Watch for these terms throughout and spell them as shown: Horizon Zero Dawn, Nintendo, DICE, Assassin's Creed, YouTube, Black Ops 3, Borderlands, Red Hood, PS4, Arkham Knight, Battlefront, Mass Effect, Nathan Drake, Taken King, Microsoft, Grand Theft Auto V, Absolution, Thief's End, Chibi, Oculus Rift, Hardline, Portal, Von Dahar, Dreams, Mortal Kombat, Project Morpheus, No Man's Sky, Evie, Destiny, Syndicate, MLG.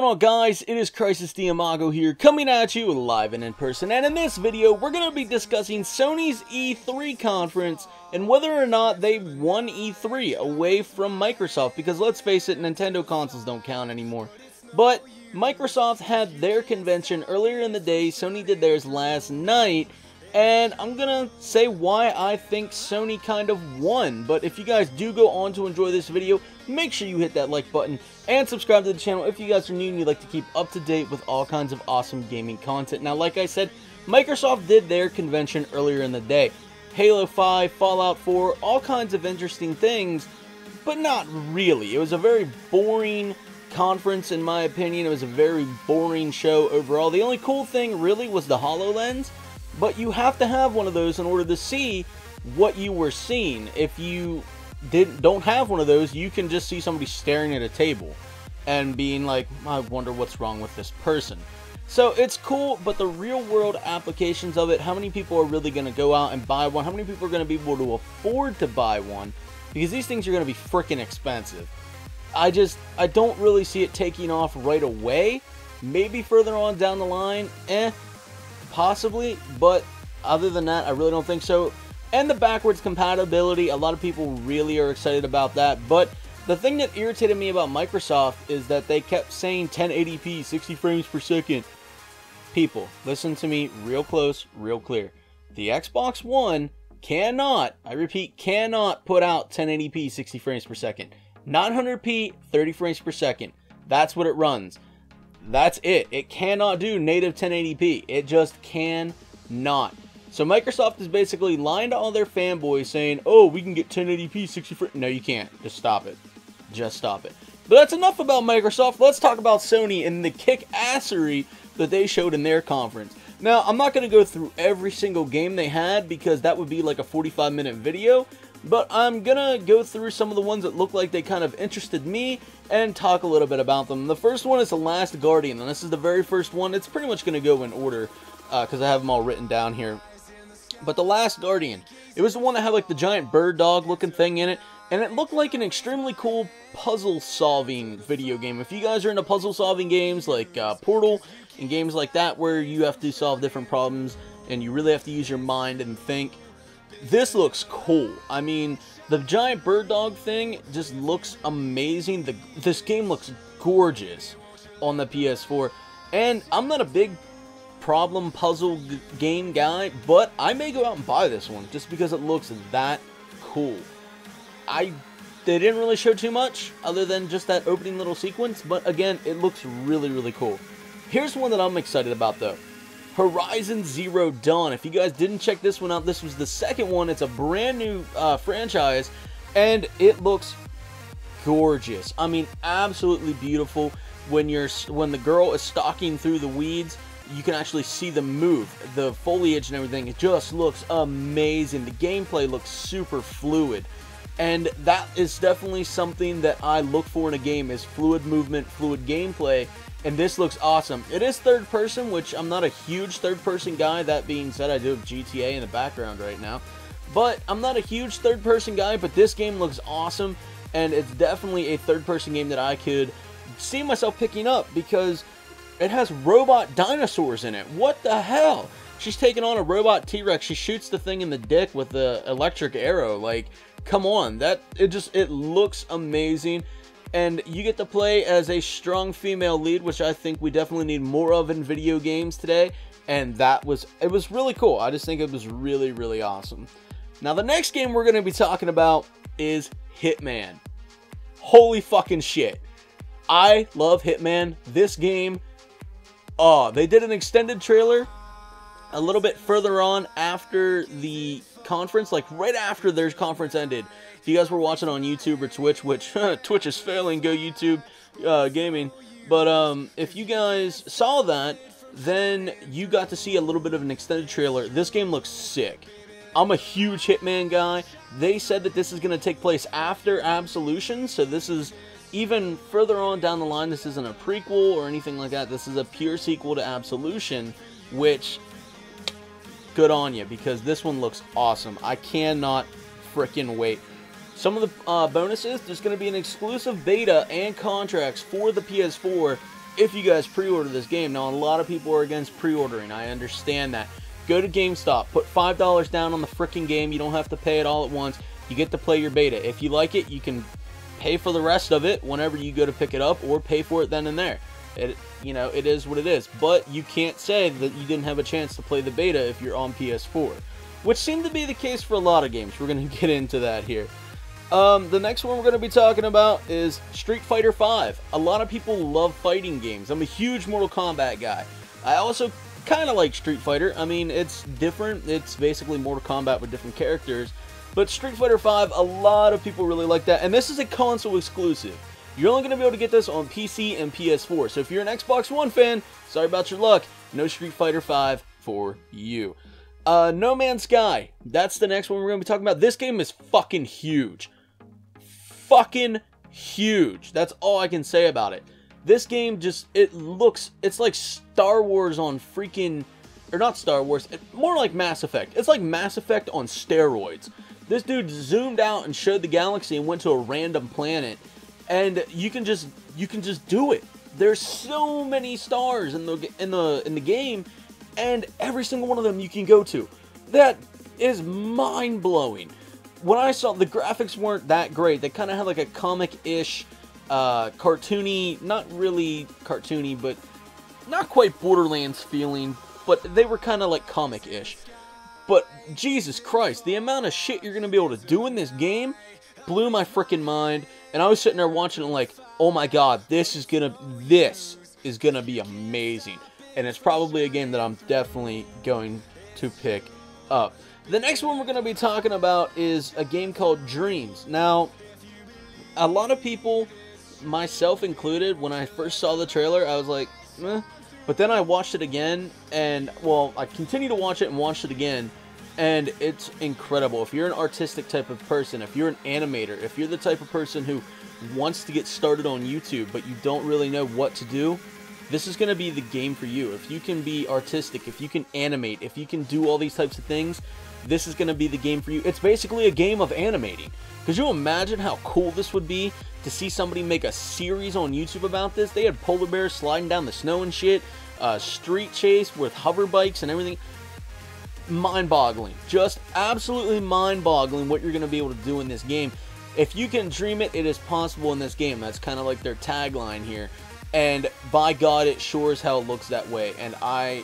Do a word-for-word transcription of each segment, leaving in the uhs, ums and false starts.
going on, guys? It is Krysis DiAmago here, coming at you live and in person, and in this video we're going to be discussing Sony's E three conference and whether or not they won E three away from Microsoft, because let's face it, Nintendo consoles don't count anymore. But Microsoft had their convention earlier in the day, Sony did theirs last night, and I'm going to say why I think Sony kind of won. But if you guys do go on to enjoy this video, make sure you hit that like button and subscribe to the channel if you guys are new and you'd like to keep up to date with all kinds of awesome gaming content. Now, like I said, Microsoft did their convention earlier in the day. Halo five, Fallout four, all kinds of interesting things, but not really. It was a very boring conference, in my opinion. It was a very boring show overall. The only cool thing, really, was the HoloLens. But you have to have one of those in order to see what you were seeing. If you didn't, don't have one of those, you can just see somebody staring at a table and being like, I wonder what's wrong with this person. So it's cool, but the real world applications of it, how many people are really going to go out and buy one? How many people are going to be able to afford to buy one? Because these things are going to be freaking expensive. I just, I don't really see it taking off right away. Maybe further on down the line, eh. Possibly, but other than that, I really don't think so. And the backwards compatibility, a lot of people really are excited about that. But the thing that irritated me about Microsoft is that they kept saying ten eighty p, sixty frames per second. People, listen to me real close, real clear. The Xbox One cannot, I repeat, cannot put out ten eighty p, sixty frames per second. nine hundred p, thirty frames per second. That's what it runs. That's it. It cannot do native ten eighty p. It just can not. So Microsoft is basically lying to all their fanboys saying, oh, we can get ten eighty p, sixty frames. No, you can't. Just stop it. Just stop it. But that's enough about Microsoft. Let's talk about Sony and the kick-assery that they showed in their conference. Now, I'm not going to go through every single game they had because that would be like a forty-five minute video. But I'm gonna go through some of the ones that look like they kind of interested me and talk a little bit about them. The first one is The Last Guardian, and this is the very first one. It's pretty much gonna go in order because uh, I have them all written down here. But The Last Guardian, it was the one that had like the giant bird dog looking thing in it, and it looked like an extremely cool puzzle solving video game. If you guys are into puzzle solving games like uh, Portal and games like that where you have to solve different problems and you really have to use your mind and think, this looks cool. I mean, the giant bird dog thing just looks amazing. The, this game looks gorgeous on the P S four. And I'm not a big problem puzzle game guy, but I may go out and buy this one just because it looks that cool. I they didn't really show too much other than just that opening little sequence, but again, it looks really, really cool. Here's one that I'm excited about, though. Horizon Zero Dawn. If you guys didn't check this one out, this was the second one. It's a brand new uh, franchise, and it looks gorgeous. I mean, absolutely beautiful. When you're when the girl is stalking through the weeds, you can actually see them move, the foliage and everything. It just looks amazing. The gameplay looks super fluid, and that is definitely something that I look for in a game: is fluid movement, fluid gameplay. And this looks awesome. It is third person, which I'm not a huge third person guy. That being said, I do have G T A in the background right now. But I'm not a huge third person guy, but this game looks awesome. And it's definitely a third person game that I could see myself picking up because it has robot dinosaurs in it. What the hell? She's taking on a robot T-Rex. She shoots the thing in the dick with the electric arrow. Like, come on. That, it just, it looks amazing. And you get to play as a strong female lead, which I think we definitely need more of in video games today. And that was, it was really cool. I just think it was really, really awesome. Now, the next game we're going to be talking about is Hitman. Holy fucking shit. I love Hitman. This game, oh, they did an extended trailer a little bit further on after the conference, like right after their conference ended. If you guys were watching on YouTube or Twitch, which Twitch is failing, go YouTube uh, gaming. But um, if you guys saw that, then you got to see a little bit of an extended trailer. This game looks sick. I'm a huge Hitman guy. They said that this is going to take place after Absolution, so this is even further on down the line. This isn't a prequel or anything like that. This is a pure sequel to Absolution, which, good on you, because this one looks awesome. I cannot freaking wait. Some of the uh, bonuses, there's going to be an exclusive beta and contracts for the P S four if you guys pre-order this game. Now, a lot of people are against pre-ordering. I understand that. Go to GameStop. Put five dollars down on the freaking game. You don't have to pay it all at once. You get to play your beta. If you like it, you can pay for the rest of it whenever you go to pick it up, or pay for it then and there. It, you know, it is what it is. But you can't say that you didn't have a chance to play the beta if you're on P S four, which seemed to be the case for a lot of games. We're going to get into that here. Um, the next one we're going to be talking about is Street Fighter five. A lot of people love fighting games. I'm a huge Mortal Kombat guy. I also kind of like Street Fighter. I mean, it's different. It's basically Mortal Kombat with different characters. But Street Fighter five, a lot of people really like that. And this is a console exclusive. You're only going to be able to get this on P C and P S four. So if you're an Xbox One fan, sorry about your luck. No Street Fighter five for you. Uh, No Man's Sky. That's the next one we're going to be talking about. This game is fucking huge. Fucking huge. That's all I can say about it. This game just, it looks, it's like Star Wars on freaking, or not Star Wars, it, more like Mass Effect. It's like Mass Effect on steroids. This dude zoomed out and showed the galaxy and went to a random planet, and you can just, you can just do it. There's so many stars in the, in the, in the game, and every single one of them you can go to. That is mind-blowing. When I saw, the graphics weren't that great. They kind of had like a comic-ish, uh, cartoony, not really cartoony, but not quite Borderlands feeling, but they were kind of like comic-ish. But Jesus Christ, the amount of shit you're going to be able to do in this game blew my freaking mind. And I was sitting there watching it like, oh my God, this is going to, this is going to be amazing. And it's probably a game that I'm definitely going to pick up. The next one we're going to be talking about is a game called Dreams. Now, a lot of people, myself included, when I first saw the trailer, I was like, eh. But then I watched it again, and, well, I continue to watch it and watch it again, and it's incredible. If you're an artistic type of person, if you're an animator, if you're the type of person who wants to get started on YouTube, but you don't really know what to do, this is going to be the game for you. If you can be artistic, if you can animate, if you can do all these types of things, this is going to be the game for you. It's basically a game of animating. Could you imagine how cool this would be to see somebody make a series on YouTube about this? They had polar bears sliding down the snow and shit, uh, street chase with hover bikes and everything. Mind-boggling. Just absolutely mind-boggling what you're going to be able to do in this game. If you can dream it, it is possible in this game. That's kind of like their tagline here. And by God, it sure as hell looks that way. And I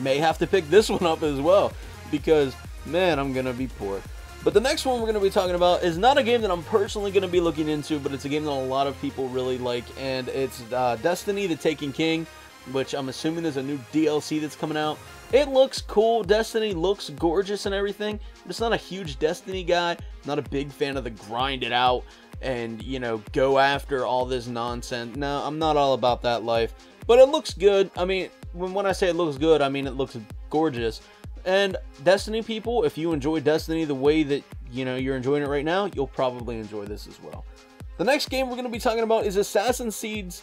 may have to pick this one up as well, because man, I'm gonna be poor. But the next one we're gonna be talking about is not a game that I'm personally gonna be looking into, but it's a game that a lot of people really like, and it's uh, Destiny: The Taken King, which I'm assuming there's a new D L C that's coming out. It looks cool. Destiny looks gorgeous and everything, but it's not a huge Destiny guy. I'm not a big fan of the grind it out and, you know, go after all this nonsense. No, I'm not all about that life. But it looks good. I mean, when, when I say it looks good, I mean it looks gorgeous. And Destiny people, if you enjoy Destiny the way that, you know, you're enjoying it right now, you'll probably enjoy this as well. The next game we're going to be talking about is Assassin's Creed.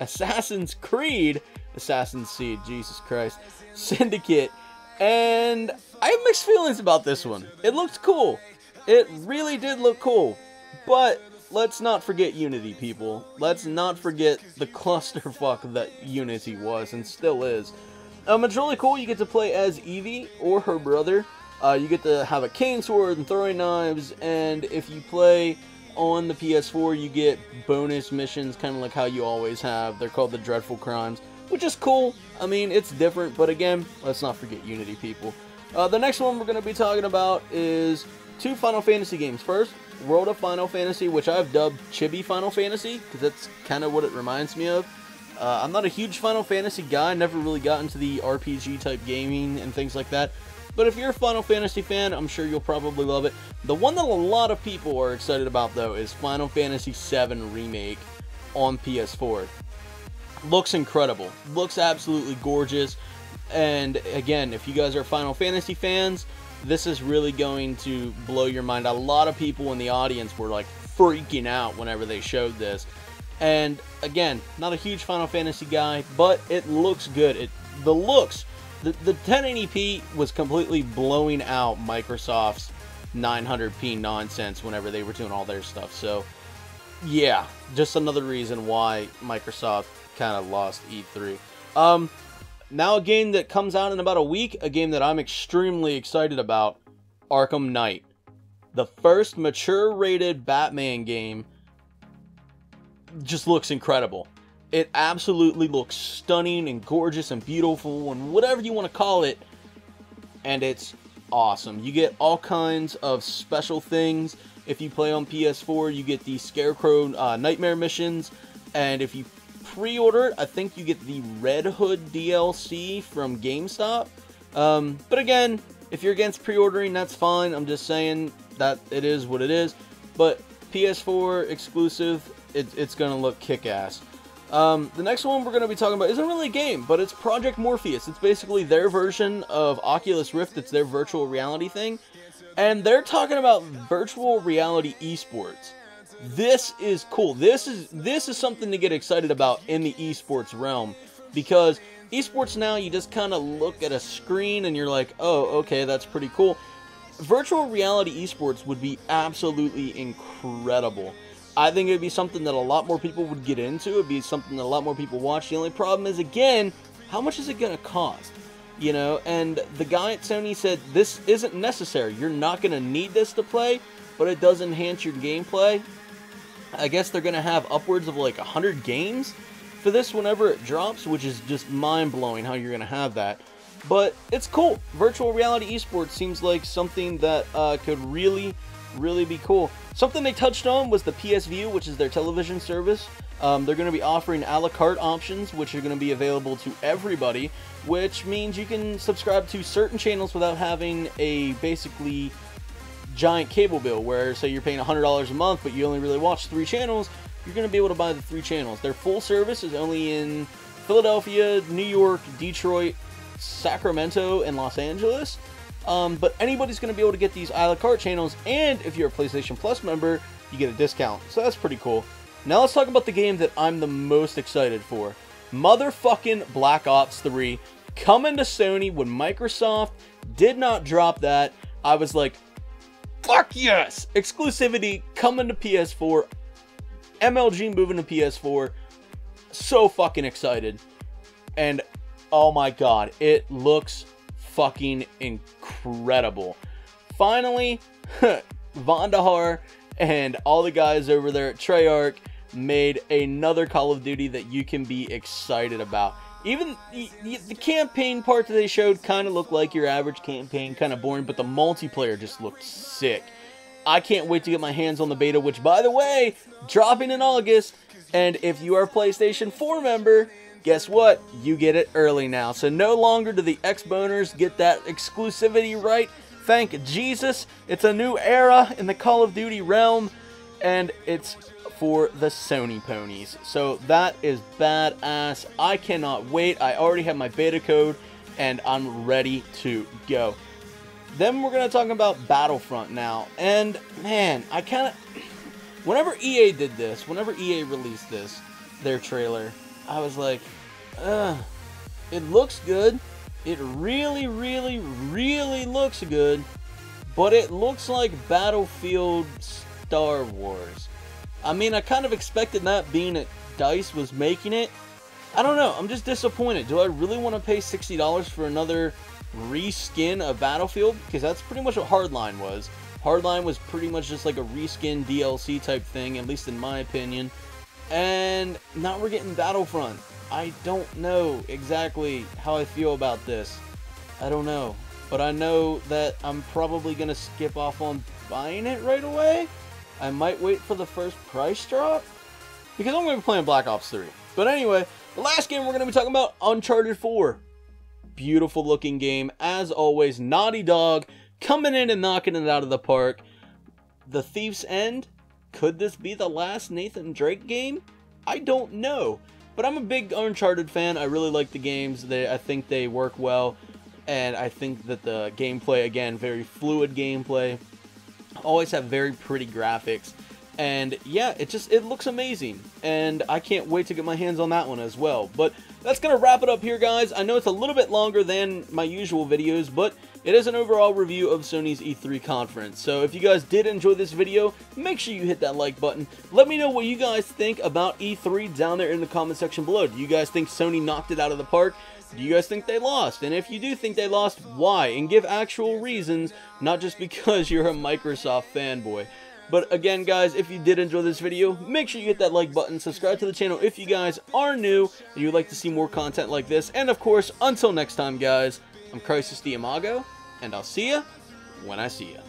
Assassin's Creed. Assassin's Creed. Jesus Christ. Syndicate. And I have mixed feelings about this one. It looked cool. It really did look cool. But let's not forget Unity, people. Let's not forget the clusterfuck that Unity was and still is. Um, it's really cool. You get to play as Evie or her brother. Uh, you get to have a cane sword and throwing knives, and if you play on the P S four, you get bonus missions, kind of like how you always have. They're called the Dreadful Crimes, which is cool. I mean, it's different, but again, let's not forget Unity, people. Uh, the next one we're going to be talking about is two Final Fantasy games. First, World of Final Fantasy, which I've dubbed Chibi Final Fantasy, because that's kind of what it reminds me of. Uh, I'm not a huge Final Fantasy guy, never really got into the R P G type gaming and things like that, but if you're a Final Fantasy fan, I'm sure you'll probably love it. The one that a lot of people are excited about, though, is Final Fantasy seven Remake on P S four. Looks incredible, looks absolutely gorgeous, and again, if you guys are Final Fantasy fans, this is really going to blow your mind. A lot of people in the audience were like freaking out whenever they showed this. And again, not a huge Final Fantasy guy, but it looks good. It the looks, the, the ten eighty p was completely blowing out Microsoft's nine hundred p nonsense whenever they were doing all their stuff. So yeah, just another reason why Microsoft kind of lost E three. Um, now a game that comes out in about a week, a game that I'm extremely excited about, Arkham Knight. The first mature-rated Batman game just looks incredible. It absolutely looks stunning and gorgeous and beautiful and whatever you want to call it. And it's awesome. You get all kinds of special things. If you play on P S four, you get the Scarecrow uh, Nightmare missions. And if you pre-order it, I think you get the Red Hood D L C from GameStop. Um, but again, if you're against pre-ordering, that's fine. I'm just saying that it is what it is. But P S four exclusive, it, it's going to look kick-ass. Um, the next one we're going to be talking about isn't really a game, but it's Project Morpheus. It's basically their version of Oculus Rift. It's their virtual reality thing. And they're talking about virtual reality esports. This is cool. This is this is something to get excited about in the esports realm, because esports now, you just kind of look at a screen and you're like, oh, okay, that's pretty cool. Virtual reality esports would be absolutely incredible. I think it would be something that a lot more people would get into. It would be something that a lot more people watch. The only problem is, again, how much is it going to cost? You know, and the guy at Sony said, this isn't necessary. You're not going to need this to play, but it does enhance your gameplay. I guess they're going to have upwards of like one hundred games for this whenever it drops, which is just mind-blowing how you're going to have that. But it's cool. Virtual reality esports seems like something that uh, could really, really be cool. Something they touched on was the P S View, which is their television service. Um, they're going to be offering a la carte options, which are going to be available to everybody, which means you can subscribe to certain channels without having a basically giant cable bill, where say you're paying one hundred dollars a month, but you only really watch three channels, you're going to be able to buy the three channels. Their full service is only in Philadelphia, New York, Detroit, Sacramento, and Los Angeles. Um, but anybody's going to be able to get these a la carte channels, and if you're a PlayStation Plus member, you get a discount. So that's pretty cool. Now let's talk about the game that I'm the most excited for. Motherfucking Black Ops three. Coming to Sony when Microsoft did not drop that, I was like, fuck yes! Exclusivity coming to P S four. M L G moving to P S four. So fucking excited. And oh my god, it looks fucking incredible. Finally, Von Dahar and all the guys over there at Treyarch made another Call of Duty that you can be excited about. Even the, the campaign part that they showed kind of looked like your average campaign, kind of boring, but the multiplayer just looked sick. I can't wait to get my hands on the beta, which, by the way, dropping in August, and if you are a PlayStation four member, guess what? You get it early now. So no longer do the ex-boners get that exclusivity right. Thank Jesus. It's a new era in the Call of Duty realm, and it's for the Sony ponies. So that is badass. I cannot wait. I already have my beta code, and I'm ready to go. Then we're going to talk about Battlefront now. And, man, I kind of... Whenever E A did this, whenever E A released this, their trailer, I was like... Ugh, it looks good. It really, really, really looks good. But it looks like Battlefield Star Wars. I mean, I kind of expected that, being that DICE was making it. I don't know. I'm just disappointed. Do I really want to pay sixty dollars for another reskin of Battlefield? Because that's pretty much what Hardline was. Hardline was pretty much just like a reskin D L C type thing, at least in my opinion. And now we're getting Battlefront. I don't know exactly how I feel about this. I don't know. But I know that I'm probably going to skip off on buying it right away. I might wait for the first price drop, because I'm going to be playing Black Ops three. But anyway, the last game we're going to be talking about, Uncharted four. Beautiful looking game. As always, Naughty Dog coming in and knocking it out of the park. The Thief's End. Could this be the last Nathan Drake game? I don't know. But I'm a big Uncharted fan. I really like the games. They, I think they work well. And I think that the gameplay, again, very fluid gameplay. Always have very pretty graphics. And yeah, it just, it looks amazing, and I can't wait to get my hands on that one as well. But that's going to wrap it up here, guys. I know it's a little bit longer than my usual videos, but it is an overall review of Sony's E three conference. So if you guys did enjoy this video, make sure you hit that like button. Let me know what you guys think about E three down there in the comment section below. Do you guys think Sony knocked it out of the park? Do you guys think they lost? And if you do think they lost, why? And give actual reasons, not just because you're a Microsoft fanboy. But again, guys, if you did enjoy this video, make sure you hit that like button, subscribe to the channel if you guys are new and you would like to see more content like this. And of course, until next time, guys, I'm Krysis DiAmago, and I'll see ya when I see ya.